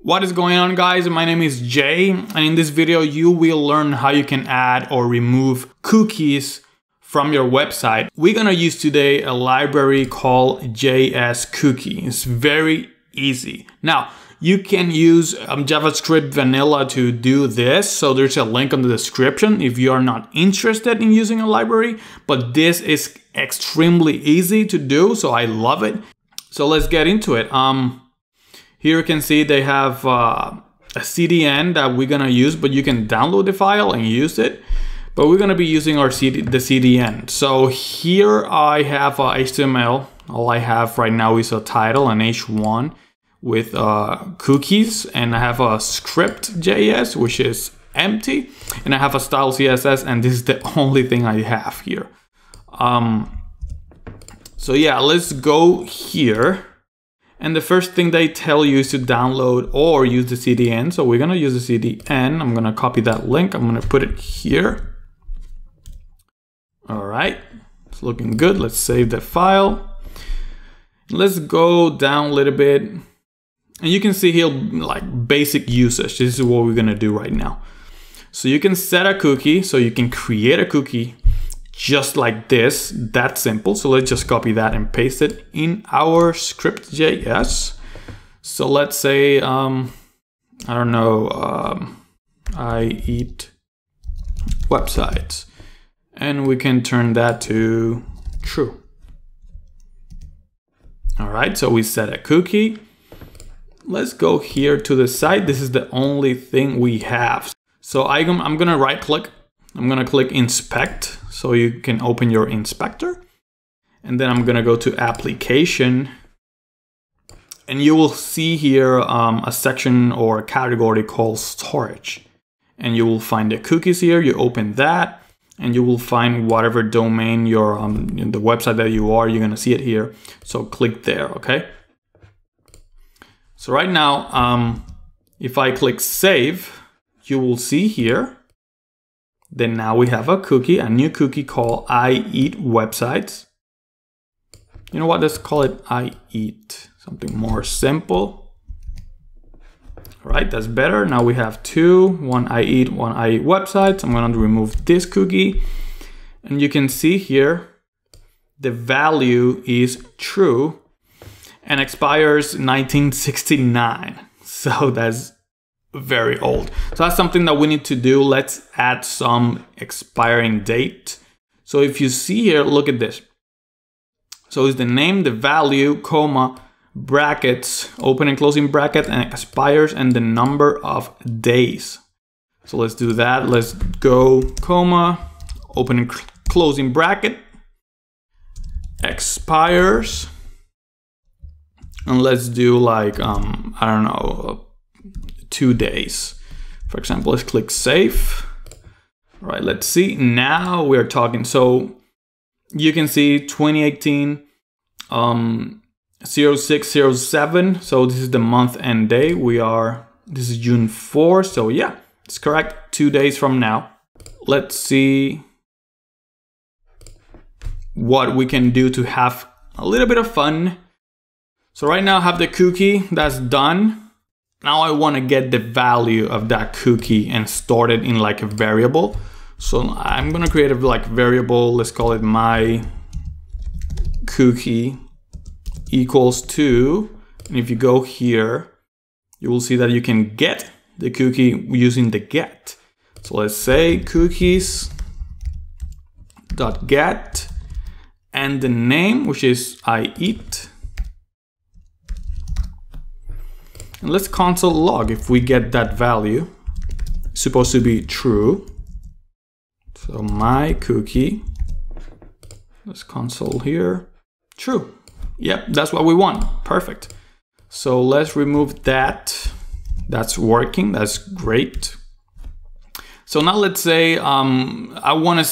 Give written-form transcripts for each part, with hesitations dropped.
What is going on, guys? My name is Jay, and in this video you will learn how you can add or remove cookies from your website. We're gonna use today a library called JS Cookie. It's very easy. Now, you can use JavaScript vanilla to do this, so there's a link in the description if you are not interested in using a library, but this is extremely easy to do, so I love it. So let's get into it. Here you can see they have a CDN that we're gonna use, but you can download the file and use it. But we're gonna be using the CDN. So here I have HTML. All I have right now is a title, an H1 with cookies, and I have a script.js, which is empty, and I have a style CSS, and this is the only thing I have here. So yeah, let's go here. And the first thing they tell you is to download or use the CDN. So we're gonna use the CDN. I'm gonna copy that link. I'm gonna put it here. All right, it's looking good. Let's save the file. Let's go down a little bit. And you can see here, like, basic usage. This is what we're gonna do right now. So you can set a cookie, so you can create a cookie just like this, that simple. So let's just copy that and paste it in our script.js. So let's say, I don't know, I eat websites, and we can turn that to true. All right, so we set a cookie. Let's go here to the site. This is the only thing we have. So I'm gonna right click, I'm gonna click inspect, so you can open your inspector. And then I'm gonna go to application. And you will see here a section or a category called storage. And you will find the cookies here, you open that, and you will find whatever domain you're on, the website that you are, you're gonna see it here. So click there, okay? So right now, if I click save, you will see here, then now we have a cookie, a new cookie called iEatWebsites. You know what, let's call it iEat, something more simple. All right, that's better. Now we have two, one iEat, one iEatWebsites. I'm gonna remove this cookie. And you can see here, the value is true and expires 1969, so that's very old. So that's something that we need to do. Let's add some expiring date. So if you see here, look at this. So it's the name, the value, comma, brackets, open and closing bracket, and expires, and the number of days. So let's do that. Let's go comma, open and closing bracket, expires, and let's do like, I don't know, 2 days. For example, let's click save. All right, let's see. Now we're talking. So you can see 2018, 06/07. So this is the month and day. This is June 4. So yeah, it's correct. 2 days from now. Let's see what we can do to have a little bit of fun. So right now I have the cookie that's done. Now I want to get the value of that cookie and store it in like a variable. So I'm going to create a like variable. Let's call it my cookie equals to. And if you go here, you will see that you can get the cookie using the get. So let's say cookies.get and the name, which is iEat. And let's console log if we get that value. It's supposed to be true. So my cookie, let's console here, true. Yep, that's what we want, perfect. So let's remove that. That's working, that's great. So now let's say I wanna,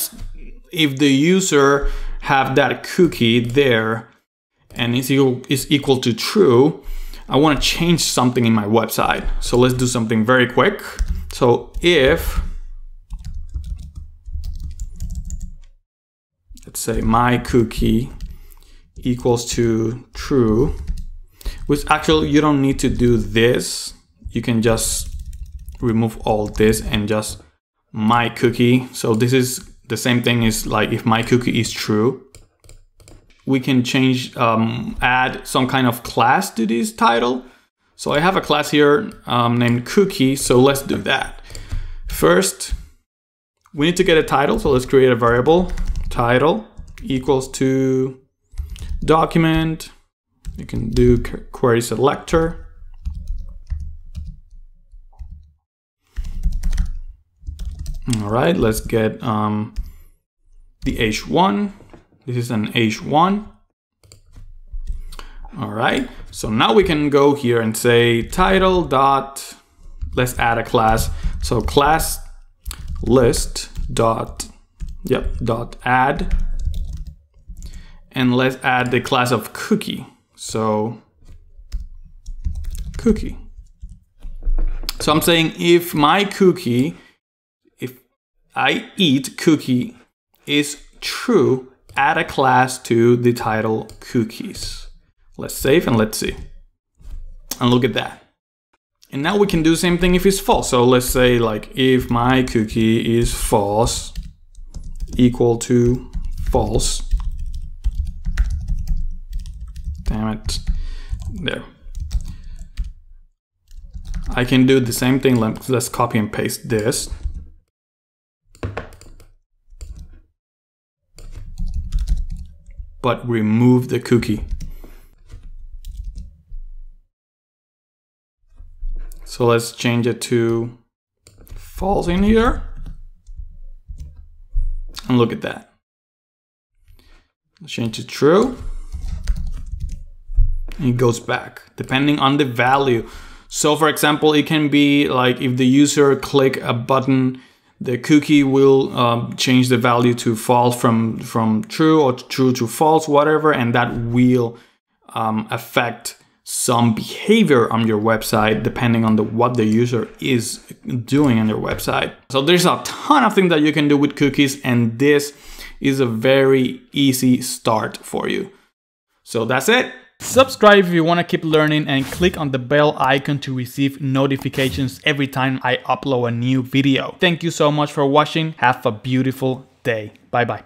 if the user have that cookie there and is equal to true, I want to change something in my website. So let's do something very quick. So if, let's say my cookie equals to true, which actually you don't need to do this. you can just remove all this and just my cookie. So this is the same thing as like if my cookie is true. We can change, add some kind of class to this title. So I have a class here named cookie. So let's do that. First, we need to get a title. So let's create a variable title equals to document. You can do query selector. All right, let's get the h1. This is an h1. All right, so now we can go here and say title dot, let's add a class. So class list dot, dot add. And let's add the class of cookie. So cookie. So I'm saying if my cookie, if I eat cookie is true, add a class to the title cookies. Let's save and let's see. And look at that. And now we can do the same thing if it's false. So let's say like if my cookie is false equal to false. Damn it. There. I can do the same thing. Let's copy and paste this. But remove the cookie. So let's change it to false in here. And look at that. Let's change it to true. And it goes back depending on the value. So for example, it can be like if the user click a button, the cookie will change the value to false from true or true to false, whatever, and that will affect some behavior on your website depending on what the user is doing on your website. So there's a ton of things that you can do with cookies, and this is a very easy start for you. So that's it. Subscribe if you want to keep learning and click on the bell icon to receive notifications every time I upload a new video. Thank you so much for watching. Have a beautiful day. Bye bye.